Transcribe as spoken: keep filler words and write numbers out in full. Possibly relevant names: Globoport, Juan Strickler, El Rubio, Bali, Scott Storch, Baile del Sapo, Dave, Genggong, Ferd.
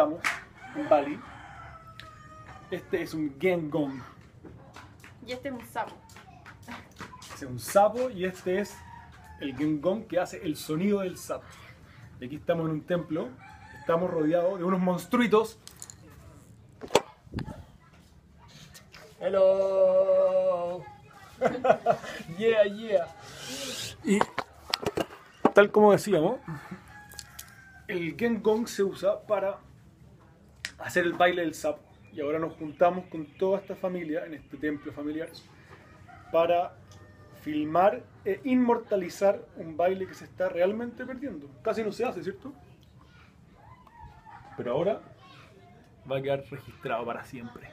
estamos, en Bali. Este es un Genggong. Y este es un sapo. Este es un sapo y este es el Genggong que hace el sonido del sapo. Y aquí estamos en un templo, estamos rodeados de unos monstruitos. Hello. Yeah, yeah. Y tal como decíamos, el Genggong se usa para hacer el baile del sapo. Y ahora nos juntamos con toda esta familia en este templo familiar para filmar e inmortalizar un baile que se está realmente perdiendo. Casi no se hace, ¿cierto? Pero ahora va a quedar registrado para siempre.